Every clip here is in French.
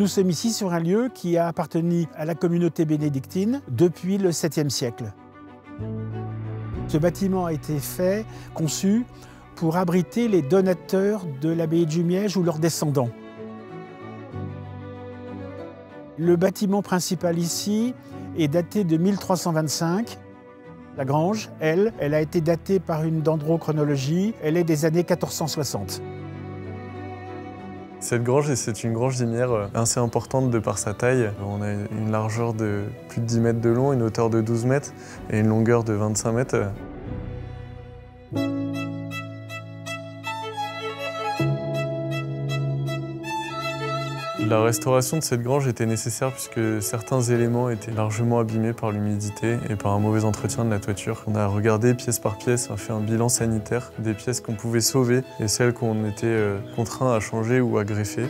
Nous sommes ici sur un lieu qui a appartenu à la communauté bénédictine depuis le 7e siècle. Ce bâtiment a été fait, conçu, pour abriter les donateurs de l'abbaye de Jumièges ou leurs descendants. Le bâtiment principal ici est daté de 1325. La grange, elle a été datée par une dendrochronologie, elle est des années 1460. Cette grange, c'est une grange d'Imière assez importante de par sa taille. On a une largeur de plus de 10 mètres de long, une hauteur de 12 mètres et une longueur de 25 mètres. La restauration de cette grange était nécessaire puisque certains éléments étaient largement abîmés par l'humidité et par un mauvais entretien de la toiture. On a regardé pièce par pièce, on a fait un bilan sanitaire des pièces qu'on pouvait sauver et celles qu'on était contraints à changer ou à greffer.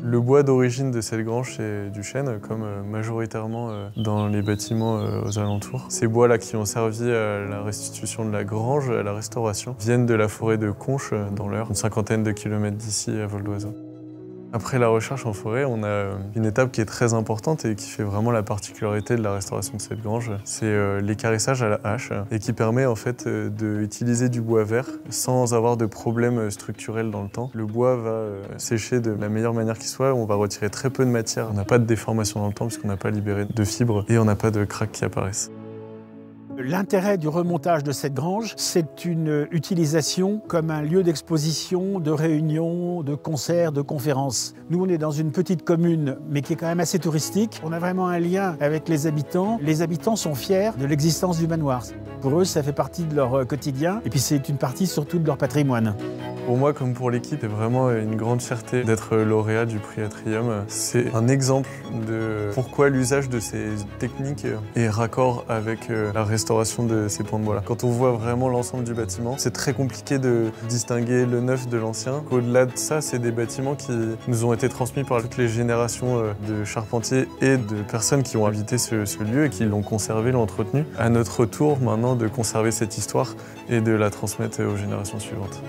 Le bois d'origine de cette grange, c'est du chêne, comme majoritairement dans les bâtiments aux alentours. Ces bois-là qui ont servi à la restitution de la grange, à la restauration, viennent de la forêt de Conches, dans l'Eure, une cinquantaine de kilomètres d'ici, à vol d'oiseau. Après la recherche en forêt, on a une étape qui est très importante et qui fait vraiment la particularité de la restauration de cette grange, c'est l'équarrissage à la hache et qui permet en fait d'utiliser du bois vert sans avoir de problème structurel dans le temps. Le bois va sécher de la meilleure manière qui soit, on va retirer très peu de matière, on n'a pas de déformation dans le temps puisqu'on n'a pas libéré de fibres et on n'a pas de craques qui apparaissent. L'intérêt du remontage de cette grange, c'est une utilisation comme un lieu d'exposition, de réunion, de concerts, de conférences. Nous, on est dans une petite commune, mais qui est quand même assez touristique. On a vraiment un lien avec les habitants. Les habitants sont fiers de l'existence du manoir. Pour eux, ça fait partie de leur quotidien, et puis c'est une partie surtout de leur patrimoine. Pour moi, comme pour l'équipe, c'est vraiment une grande fierté d'être lauréat du prix Atrium. C'est un exemple de pourquoi l'usage de ces techniques est raccord avec la restauration de ces points de bois-là. Quand on voit vraiment l'ensemble du bâtiment, c'est très compliqué de distinguer le neuf de l'ancien. Au-delà de ça, c'est des bâtiments qui nous ont été transmis par toutes les générations de charpentiers et de personnes qui ont habité ce lieu et qui l'ont conservé, l'ont entretenu. À notre tour maintenant de conserver cette histoire et de la transmettre aux générations suivantes.